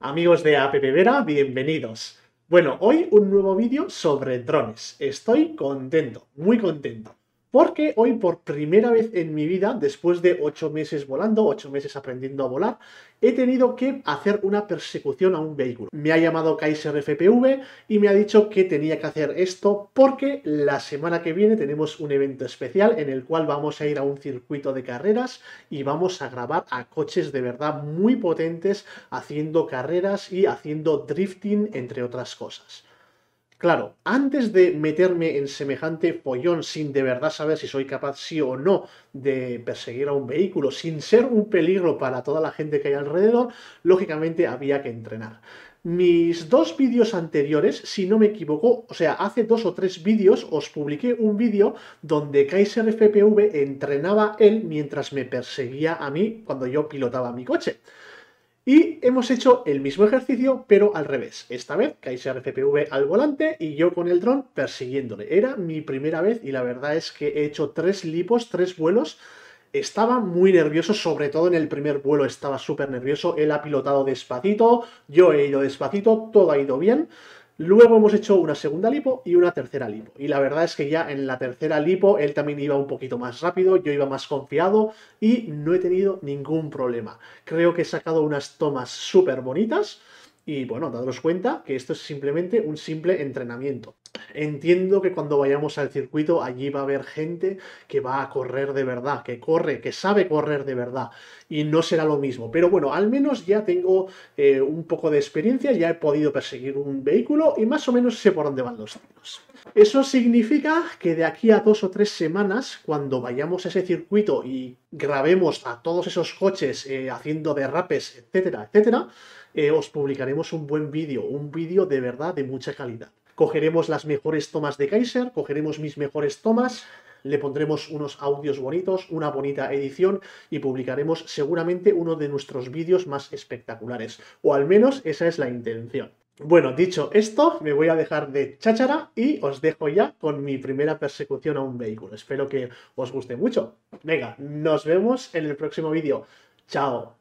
Amigos de App Vera, bienvenidos. Bueno, hoy un nuevo vídeo sobre drones. Estoy contento, muy contento, porque hoy por primera vez en mi vida, después de 8 meses volando, 8 meses aprendiendo a volar, he tenido que hacer una persecución a un vehículo. Me ha llamado Kaiser FPV y me ha dicho que tenía que hacer esto porque la semana que viene tenemos un evento especial en el cual vamos a ir a un circuito de carreras y vamos a grabar a coches de verdad muy potentes haciendo carreras y haciendo drifting, entre otras cosas. Claro, antes de meterme en semejante follón sin de verdad saber si soy capaz sí o no de perseguir a un vehículo, sin ser un peligro para toda la gente que hay alrededor, lógicamente había que entrenar. Mis dos vídeos anteriores, si no me equivoco, o sea, hace 2 o 3 vídeos os publiqué un vídeo donde Kaiser FPV entrenaba él mientras me perseguía a mí cuando yo pilotaba mi coche. Y hemos hecho el mismo ejercicio, pero al revés. Esta vez, Kaiser FPV al volante y yo con el dron persiguiéndole. Era mi primera vez y la verdad es que he hecho 3 vuelos. Estaba muy nervioso, sobre todo en el primer vuelo estaba súper nervioso. Él ha pilotado despacito, yo he ido despacito, todo ha ido bien. Luego hemos hecho una segunda lipo y una tercera lipo. Y la verdad es que ya en la tercera lipo él también iba un poquito más rápido, yo iba más confiado y no he tenido ningún problema. Creo que he sacado unas tomas súper bonitas y bueno, daros cuenta que esto es simplemente un simple entrenamiento. Entiendo que cuando vayamos al circuito allí va a haber gente que va a correr de verdad, que corre, que sabe correr de verdad y no será lo mismo, pero bueno, al menos ya tengo un poco de experiencia, ya he podido perseguir un vehículo y más o menos sé por dónde van los tiros. Eso significa que de aquí a 2 o 3 semanas, cuando vayamos a ese circuito y grabemos a todos esos coches haciendo derrapes, etcétera, etcétera, os publicaremos un buen vídeo, un vídeo de verdad de mucha calidad. Cogeremos las mejores tomas de Kaiser, cogeremos mis mejores tomas, le pondremos unos audios bonitos, una bonita edición y publicaremos seguramente uno de nuestros vídeos más espectaculares. O al menos esa es la intención. Bueno, dicho esto, me voy a dejar de cháchara y os dejo ya con mi primera persecución a un vehículo. Espero que os guste mucho. Venga, nos vemos en el próximo vídeo. ¡Chao!